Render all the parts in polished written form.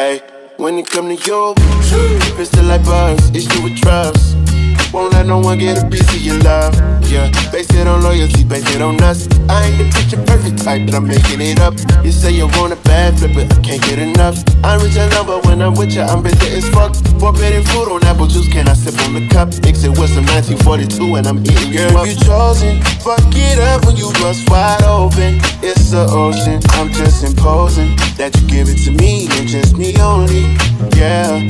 Ay, when it come to you, pistol like bugs, issue with drugs. Won't let no one get a piece of your love. Yeah, base it on loyalty, base it on us. I ain't the picture perfect type, but I'm making it up. You say you want a bad flip, but I can't get enough. I'm rich and love, but when I'm with you, I'm busy as fuck. Forbidden food on apple juice, can I sip on the cup? Mix it with some 1942 and I'm eating you up. You chosen, fuck it up when you bust wide open. It's the ocean, I'm just imposing that you give it to me and just me only. Yeah,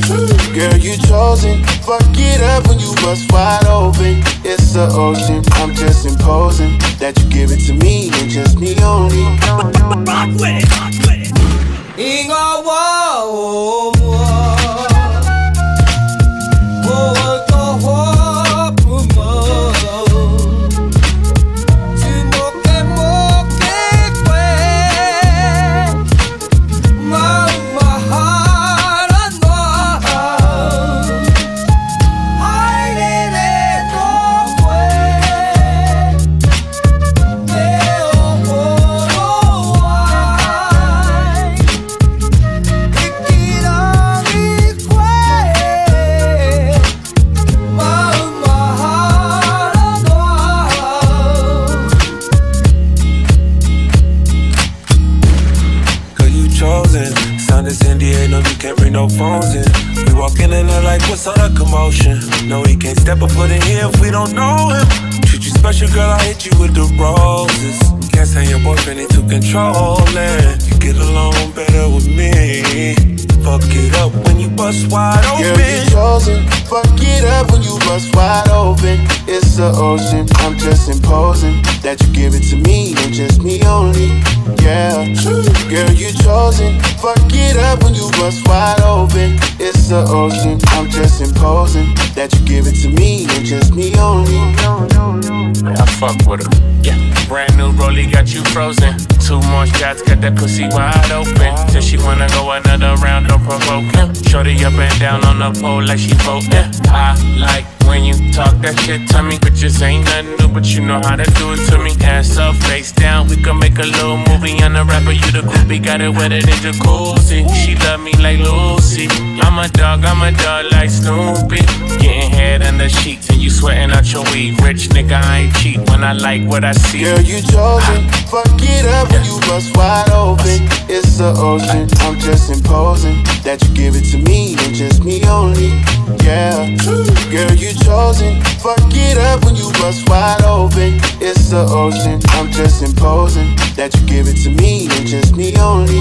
girl, you chosen, fuck it up when you bust wide open, it's the ocean. I'm just imposing that you give it to me and just me only. No phones in. We walk in and they're like, what's all the commotion? No, he can't step a foot in here if we don't know him. Treat you special, girl, I hit you with the roses. Can't say your boyfriend ain't too controlling. You get along better with me. Fuck it up when you bust wide open. Girl, you chosen. Fuck it up when you bust wide open. It's the ocean, I'm just imposing that you give it to me and just me only. Yeah, girl, you chosen. Fuck it up when you bust wide open. It's the ocean, I'm just imposing that you give it to me and just me only. I fuck with her. Yeah, brand new rollie got you frozen. 2 more shots, got that pussy wide open. Till she wanna go another round, don't provoke him. Shorty up and down on the pole like she voting. I like when you talk that shit to me. Bitches ain't nothing new, but you know how to do it to me. Ass up, face down, we can make a little movie. I'm the rapper, you the groupie, got it wetter than jacuzzi. She love me like Lucy. I'm a dog like Snoopy. Getting head under sheets and you sweating out your weed. Rich nigga, I ain't cheap when I like what I see. Girl, you chosen, fuck it up when you bust wide open. It's the ocean, I'm just imposing that you give it to me and just me only. Yeah, girl, you chosen. Fuck it up when you bust wide open. It's the ocean, I'm just imposing that you give it to me and just me only.